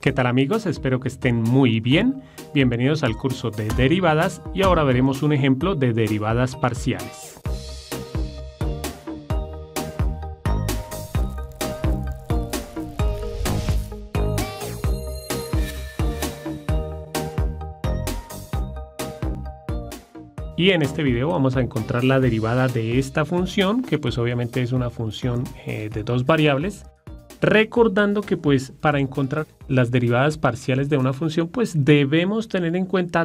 ¿Qué tal amigos? Espero que estén muy bien. Bienvenidos al curso de derivadas y ahora veremos un ejemplo de derivadas parciales. Y en este video vamos a encontrar la derivada de esta función, que pues obviamente es una función de dos variables. Recordando que pues para encontrar las derivadas parciales de una función pues debemos tener en cuenta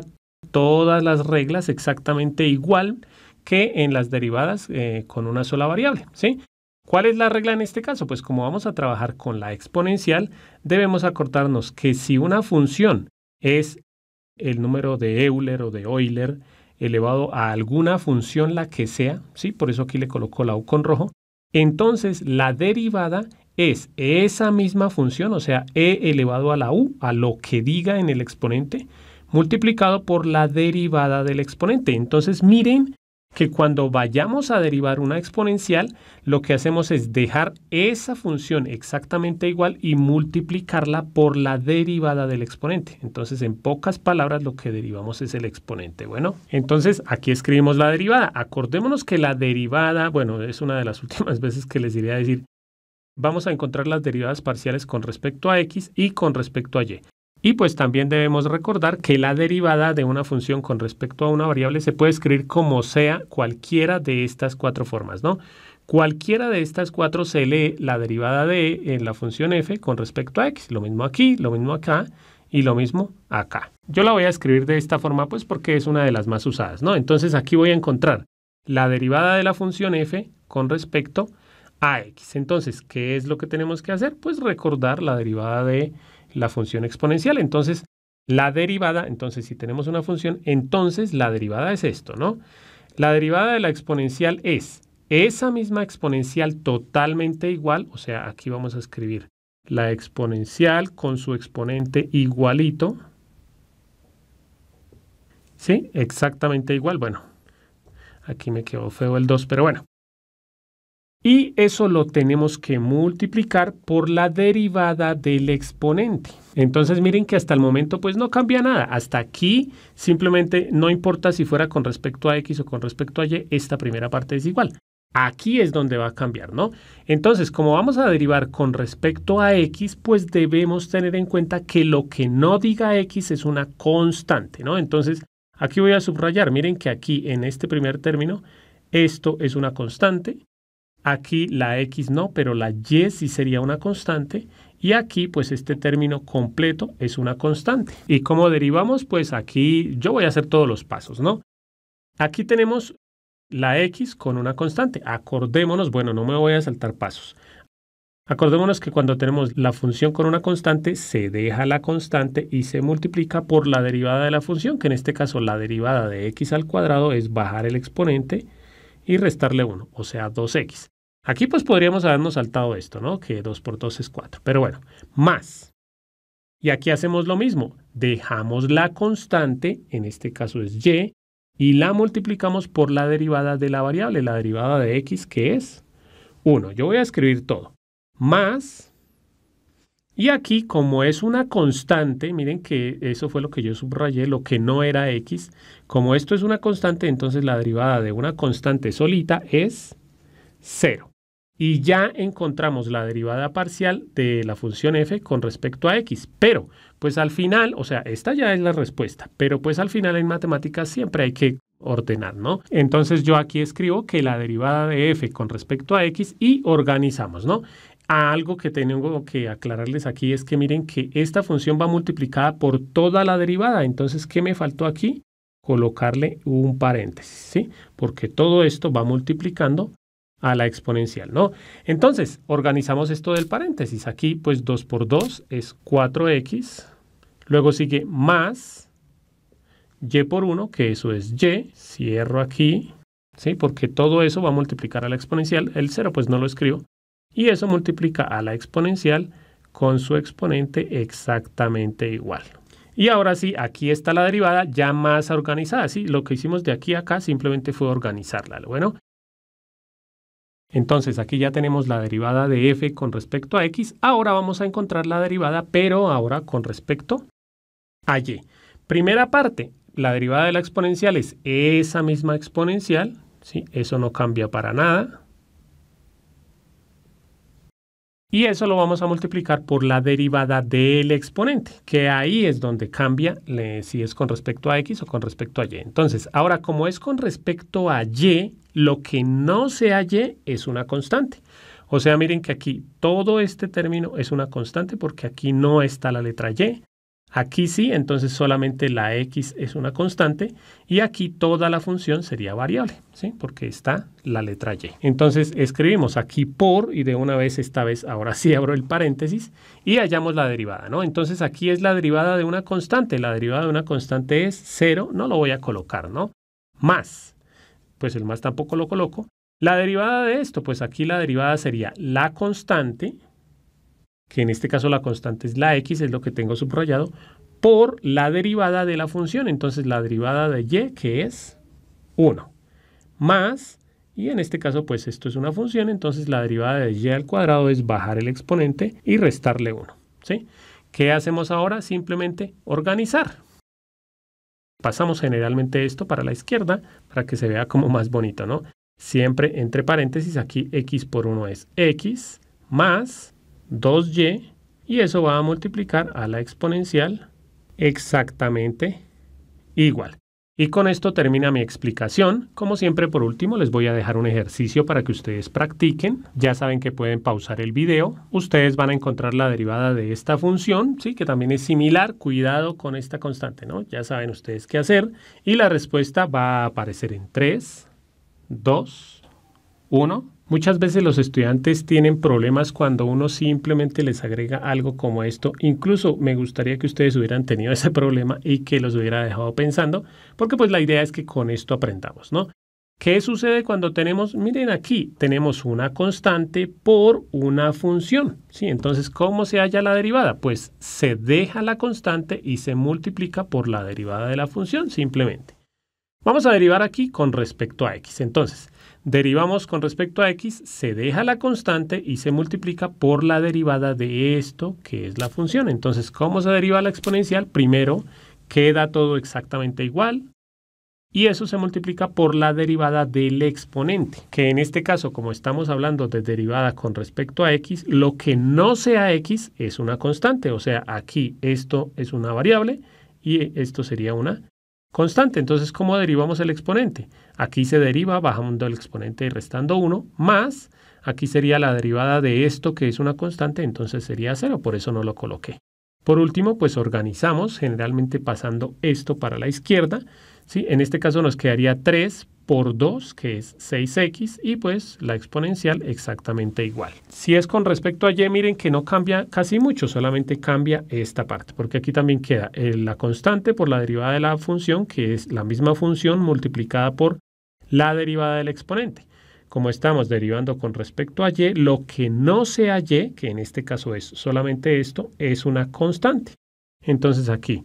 todas las reglas exactamente igual que en las derivadas con una sola variable, ¿sí? ¿Cuál es la regla en este caso? Pues como vamos a trabajar con la exponencial debemos acordarnos que si una función es el número de Euler o de Euler elevado a alguna función la que sea, ¿sí? Por eso aquí le coloco la U con rojo, entonces la derivada es esa misma función, o sea, e elevado a la u, a lo que diga en el exponente, multiplicado por la derivada del exponente. Entonces, miren que cuando vayamos a derivar una exponencial, lo que hacemos es dejar esa función exactamente igual y multiplicarla por la derivada del exponente. Entonces, en pocas palabras, lo que derivamos es el exponente. Bueno, entonces aquí escribimos la derivada. Acordémonos que la derivada, bueno, es una de las últimas veces que les iré a decir, vamos a encontrar las derivadas parciales con respecto a x y con respecto a y. Y pues también debemos recordar que la derivada de una función con respecto a una variable se puede escribir como sea cualquiera de estas cuatro formas, ¿no? Cualquiera de estas cuatro se lee la derivada de la función f con respecto a x. Lo mismo aquí, lo mismo acá y lo mismo acá. Yo la voy a escribir de esta forma pues porque es una de las más usadas, ¿no? Entonces aquí voy a encontrar la derivada de la función f con respecto a x. Entonces, ¿qué es lo que tenemos que hacer? Pues recordar la derivada de la función exponencial. Entonces, la derivada, si tenemos una función, entonces la derivada es esto, ¿no? La derivada de la exponencial es esa misma exponencial totalmente igual, o sea, aquí vamos a escribir la exponencial con su exponente igualito, ¿sí? Exactamente igual, bueno, aquí me quedó feo el 2, pero bueno. Y eso lo tenemos que multiplicar por la derivada del exponente. Entonces miren que hasta el momento pues no cambia nada. Hasta aquí simplemente no importa si fuera con respecto a x o con respecto a y, esta primera parte es igual. Aquí es donde va a cambiar, ¿no? Entonces como vamos a derivar con respecto a x, pues debemos tener en cuenta que lo que no diga x es una constante, ¿no? Entonces aquí voy a subrayar, miren que aquí en este primer término esto es una constante. Aquí la x no, pero la y sí sería una constante. Y aquí, pues, este término completo es una constante. ¿Y cómo derivamos? Pues aquí yo voy a hacer todos los pasos, ¿no? Aquí tenemos la x con una constante. Acordémonos, bueno, no me voy a saltar pasos. Acordémonos que cuando tenemos la función con una constante, se deja la constante y se multiplica por la derivada de la función, que en este caso la derivada de x al cuadrado es bajar el exponente y restarle 1, o sea, 2x. Aquí pues podríamos habernos saltado esto, ¿no? Que 2 por 2 es 4, pero bueno, más. Y aquí hacemos lo mismo, dejamos la constante, en este caso es y la multiplicamos por la derivada de la variable, la derivada de x que es 1. Yo voy a escribir todo, más, y aquí como es una constante, miren que eso fue lo que yo subrayé, lo que no era x, como esto es una constante, entonces la derivada de una constante solita es 0. Y ya encontramos la derivada parcial de la función f con respecto a x. Pero, pues al final, o sea, esta ya es la respuesta, pero pues al final en matemáticas siempre hay que ordenar, ¿no? Entonces yo aquí escribo que la derivada de f con respecto a x y organizamos, ¿no? Algo que tengo que aclararles aquí es que miren que esta función va multiplicada por toda la derivada. Entonces, ¿qué me faltó aquí? Colocarle un paréntesis, ¿sí? Porque todo esto va multiplicando a la exponencial, ¿no? Entonces, organizamos esto del paréntesis. Aquí, pues, 2 por 2 es 4x. Luego sigue más y por 1, que eso es y. Cierro aquí, ¿sí? Porque todo eso va a multiplicar a la exponencial. El 0, pues, no lo escribo. Y eso multiplica a la exponencial con su exponente exactamente igual. Y ahora sí, aquí está la derivada ya más organizada, ¿sí? Lo que hicimos de aquí a acá simplemente fue organizarla, ¿bueno? Entonces aquí ya tenemos la derivada de f con respecto a x. Ahora vamos a encontrar la derivada, pero ahora con respecto a y. Primera parte, la derivada de la exponencial es esa misma exponencial, ¿sí? Eso no cambia para nada. Y eso lo vamos a multiplicar por la derivada del exponente, que ahí es donde cambia si es con respecto a x o con respecto a y. Entonces, ahora como es con respecto a y, lo que no sea y es una constante. O sea, miren que aquí todo este término es una constante porque aquí no está la letra y. Aquí sí, entonces solamente la x es una constante y aquí toda la función sería variable, ¿sí? Porque está la letra y. Entonces escribimos aquí por y de una vez, esta vez, ahora sí abro el paréntesis y hallamos la derivada, ¿no? Entonces aquí es la derivada de una constante. La derivada de una constante es 0, no lo voy a colocar, ¿no? Más, pues el más tampoco lo coloco. La derivada de esto, pues aquí la derivada sería la constante, que en este caso la constante es la x, es lo que tengo subrayado, por la derivada de la función. Entonces la derivada de y, que es 1, más, y en este caso pues esto es una función, entonces la derivada de y al cuadrado es bajar el exponente y restarle 1, ¿sí? ¿Qué hacemos ahora? Simplemente organizar. Pasamos generalmente esto para la izquierda para que se vea como más bonito, ¿no? Siempre entre paréntesis, aquí x por 1 es x, más 2y, y eso va a multiplicar a la exponencial exactamente igual. Y con esto termina mi explicación. Como siempre, por último, les voy a dejar un ejercicio para que ustedes practiquen. Ya saben que pueden pausar el video. Ustedes van a encontrar la derivada de esta función, ¿sí? Que también es similar. Cuidado con esta constante, ¿no? Ya saben ustedes qué hacer. Y la respuesta va a aparecer en 3, 2, 1... Muchas veces los estudiantes tienen problemas cuando uno simplemente les agrega algo como esto. Incluso me gustaría que ustedes hubieran tenido ese problema y que los hubiera dejado pensando, porque pues la idea es que con esto aprendamos, ¿no? ¿Qué sucede cuando tenemos? Miren aquí, tenemos una constante por una función, ¿sí? Entonces, ¿cómo se halla la derivada? Pues se deja la constante y se multiplica por la derivada de la función, simplemente. Vamos a derivar aquí con respecto a x. Entonces, derivamos con respecto a x, se deja la constante y se multiplica por la derivada de esto, que es la función. Entonces, ¿cómo se deriva la exponencial? Primero, queda todo exactamente igual. Y eso se multiplica por la derivada del exponente, que en este caso, como estamos hablando de derivada con respecto a x, lo que no sea x es una constante. O sea, aquí esto es una variable y esto sería una constante. Entonces, ¿cómo derivamos el exponente? Aquí se deriva bajando el exponente y restando 1, más, aquí sería la derivada de esto que es una constante, entonces sería 0, por eso no lo coloqué. Por último, pues organizamos, generalmente pasando esto para la izquierda, ¿sí? En este caso nos quedaría 3 por 2, que es 6x, y pues la exponencial exactamente igual. Si es con respecto a y, miren que no cambia casi mucho, solamente cambia esta parte, porque aquí también queda la constante por la derivada de la función, que es la misma función multiplicada por la derivada del exponente. Como estamos derivando con respecto a y, lo que no sea y, que en este caso es solamente esto, es una constante. Entonces aquí,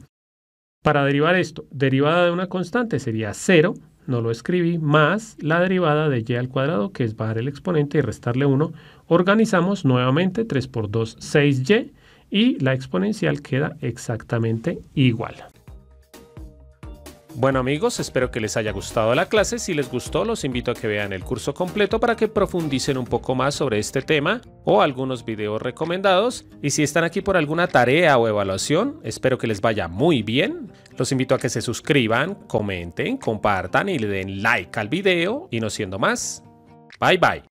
para derivar esto, derivada de una constante sería 0, no lo escribí, más la derivada de y al cuadrado, que es bajar el exponente y restarle 1. Organizamos nuevamente, 3 por 2, 6y, y la exponencial queda exactamente igual. Bueno amigos, espero que les haya gustado la clase. Si les gustó, los invito a que vean el curso completo para que profundicen un poco más sobre este tema o algunos videos recomendados. Y si están aquí por alguna tarea o evaluación, espero que les vaya muy bien. Los invito a que se suscriban, comenten, compartan y le den like al video. Y no siendo más, bye bye.